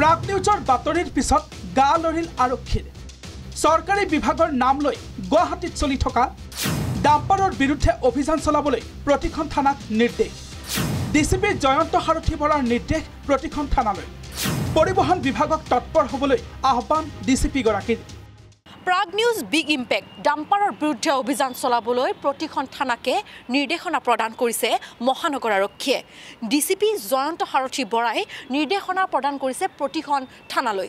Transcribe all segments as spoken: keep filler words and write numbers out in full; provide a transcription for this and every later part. प्राग न्यूजर बातरिर पिछत गाल लरिल आरक्षीर सरकारी विभागर नाम लै गुवाहाटीत चलि थका डाम्पारर विरुद्धे अभियान चलाबोलै प्रतिखन थानाक निर्देश। डिसिपि जयंत हारथी बरार निर्देश प्रतिखन थानालै परिवहन विभागक तत्पर होबोलै आह्वान डिसिपि गराकी। प्राग न्यूज बिग इम्पैक्ट डाम्पारर विरुद्धे अभियान चलाबोलै प्रतिखन थानाके निर्देशना प्रदान करिसे महानगर आरक्षीए। डिसिपि जयंत हारथी बराय निर्देशना प्रदान करिसे प्रतिखन थानालै।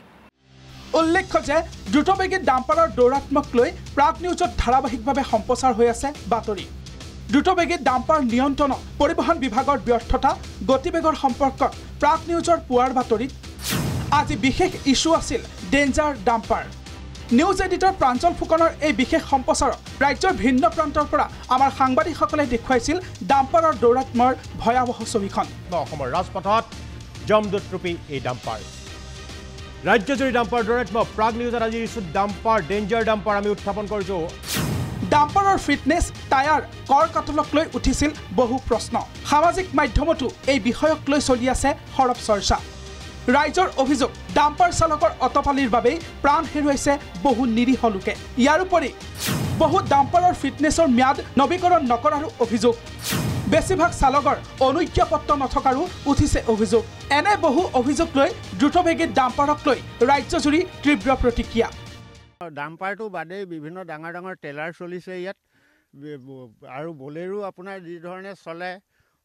उल्लेख्य जे द्रुतवेगी डाम्पारर दौरात्मक लै प्राग न्यूजत धारावाहिकभावे सम्प्रचार হৈ আছে বাতৰি। দ্রুতবেগী ডাম্পার নিয়ন্ত্রণ পরিবহন বিভাগের ব্যর্থতা গতিবেগর সম্পর্কত প্রাগ নিউজর পুয়ার বাতরিত আজি বিশেষ ইস্যু আছিল danger dumper. News editor Pranchal ফুকনের এই বিশেষ সম্প্রচারক রাজ্যের ভিন্ন প্রান্তের পৰা আমার সাংবাদিক সকলে দেখুৱাইছিল ডাম্পারর দৌরাত্মর ভয়াবহ ছবিখন। রাজপথত জমদুতরূপী এই ডাম্পার রাজ্যজুড়ি ডাম্পার দৌরাত্ম প্রাগ নিউজত আজি ইস্যু ডাম্পার ডেঞ্জার ডাম্পার আমি উত্থাপন করছো। ডাম্পাৰৰ ফিটনেছ টায়াৰ কৰ কাটলক লৈ উঠিছিল বহু প্ৰশ্ন। সামাজিক মাধ্যমতো এই বিষয়ক লৈ চলি আছে হৰপ চৰ্চা। ৰাইজৰ অভিযোগ ডাম্পাৰ চালকৰ অটপালিৰ বাবে প্ৰাণ হেৰুৱাইছে বহু নিৰীহ লোকে। ইয়াৰ উপৰি বহু ডাম্পাৰৰ ফিটনেছৰ ম্যাদ নৱীকৰণ নকৰাৰ অভিযোগ। বেছিভাগ চালকৰ অনুজ্ঞাপত্ৰ নথকাৰো উঠিছে অভিযোগ। এনে বহু অভিযোগ লৈ দ্ৰুতবেগী ডাম্পাৰক লৈ ৰাজ্যজুৰি তীব্ৰ প্ৰতিক্ৰিয়া। ডাম্পাৰটো বাদে বিভিন্ন ডাঙৰ ডাঙৰ টেলাৰ চলিছে ইয়াত আৰু বলেৰো আপোনাৰ যি ধৰণে চলে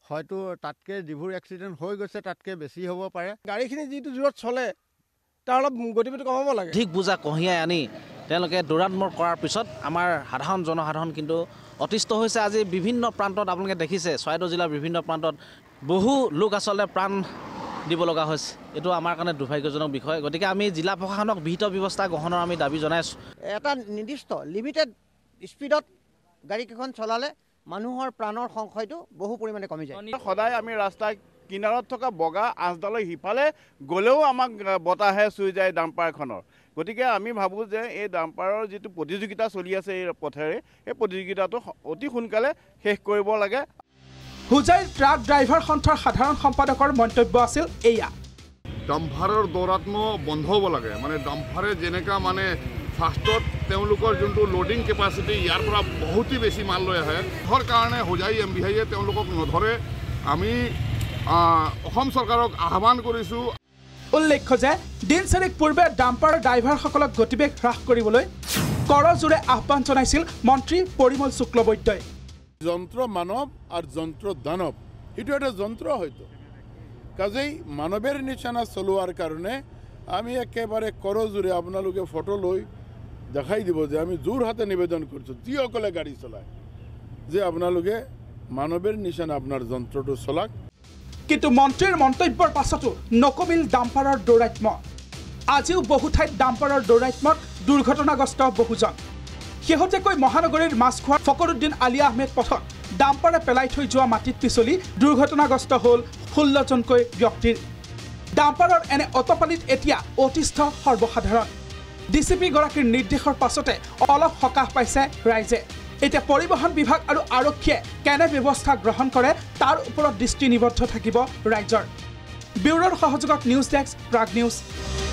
হয়তো তাতকে যিবোৰ এক্সিডেণ্ট হৈ গৈছে তাতকে বেছি হ'ব পাৰে। গাড়ীখিনি যিটো জোৰত চলে তাৰ অলপ গতিবিধি কমাব লাগে। ঠিক বুজা কহিয়াই আনি তেওঁলোকে দৌৰাত্মক কৰাৰ পিছত আমাৰ সাধাৰণ জনসাধাৰণ কিন্তু অতিষ্ঠ হৈছে। আজি বিভিন্ন প্ৰান্তত আপোনালোকে দেখিছে চৰাইদেউ জিলাৰ বিভিন্ন প্ৰান্তত বহু লোক আচলতে প্ৰাণ দিব লগা হৈছে। এটো আমাৰ কাৰণে দুৰ্ভাগ্যজনক বিষয়। গতিকে আমি জিলা প্ৰশাসনক বিহিত ব্যৱস্থা গ্ৰহণৰ আমি দাবী জনাইছো। এটা নিৰ্দিষ্ট লিমিটেড স্পীডত গাড়ীখন চলালে মানুহৰ প্ৰাণৰ সংখ্যাটো বহু পৰিমাণে কমি যায়। সদায় আমি ৰাস্তা কিনাৰত থকা বগা আজদালৈ হিফালে গলেও আমাক বতাহে চুই যায় ডাম্পাৰখনৰ। গতিকে আমি ভাবো যে এই ডাম্পাৰৰ যেটো প্ৰতিযোগিতা চলি আছে এই পথেৰে এই প্ৰতিযোগিতাটো অতি সোনকালে শেষ কৰিব লাগে। হুজাইৰ ট্রাক ড্রাইভার সন্থার সাধারণ সম্পাদকর মন্তব্য আছিল এয়া ডাম্পারৰ দৌৰাত্ম বন্ধ হ'ব লাগে। মানে ডাম্পারে যেনেকা মানে ফাস্টত তেওঁলোকৰ যোনটো লোডিং কেপাসিটি ইয়াৰ পৰা বহুত বেছি মাল লৈ আহে। ধৰ কাৰণে হুজাই এম বিহাইয়ে তেওঁলোকক নধৰে আমি অসম সরকারক আহ্বান কৰিছো। উল্লেখ্য যে দিনচৰিক পূৰ্বে ডাম্পাৰ ড্রাইভার সকলক গতিবেগ হ্ৰাস কৰিবলৈ কৰজোৰে আহ্বান জনাইছিল মন্ত্রী পৰিমল শুক্লবৈদ্যই। যন্ত্র মানব আর যন্ত্র দানব, এটা একটা যন্ত্র হয়তো। কাজেই মানবের নিশানা চলোৱাৰ কারণে আমি একেবারে করজোরে আপোনালোকে ফটো লই দেখাই দিব যে আমি জোর হাতে নিবেদন করছো যিসকলে গাড়ি চলায় যে আপোনালোকে মানবের নিশানা আপনার যন্ত্রটো চলাক। কিন্তু মন্ত্রীর মন্তব্যৰ পাছতো নকমিল ডাম্পাৰৰ দৌৰাত্ম। আজিও বহু ঠাইত ডাম্পাৰৰ দৌৰাত্মত দুর্ঘটনাগ্রস্ত বহুজন। শেহতীয়াকৈ মহানগৰীৰ মাছখোৱাৰ ফকৰুদ্দিন আলী আহমেদ পথত ডাম্পাৰে পেলাই থৈ যোৱা মাটিত পিছলি দুৰ্ঘটনাগ্ৰস্ত হ'ল ষোল্লজনকৈ ব্যক্তিৰ। ডাম্পাৰৰ এনে অটপালিত এতিয়া অতিষ্ঠ সৰ্বসাধাৰণ। ডিচিপি গৰাকীৰ নিৰ্দেশৰ পাছতে অলপ সকাহ পাইছে ৰাইজে। এতিয়া পৰিবহণ বিভাগ আৰু আৰক্ষীয়ে কেনে ব্যৱস্থা গ্ৰহণ কৰে তাৰ ওপৰত দৃষ্টি নিবদ্ধ থাকিব ৰাইজৰ। ব্যুৰৰ সহযোগত নিউজ ডেস্ক, প্ৰাগ নিউজ।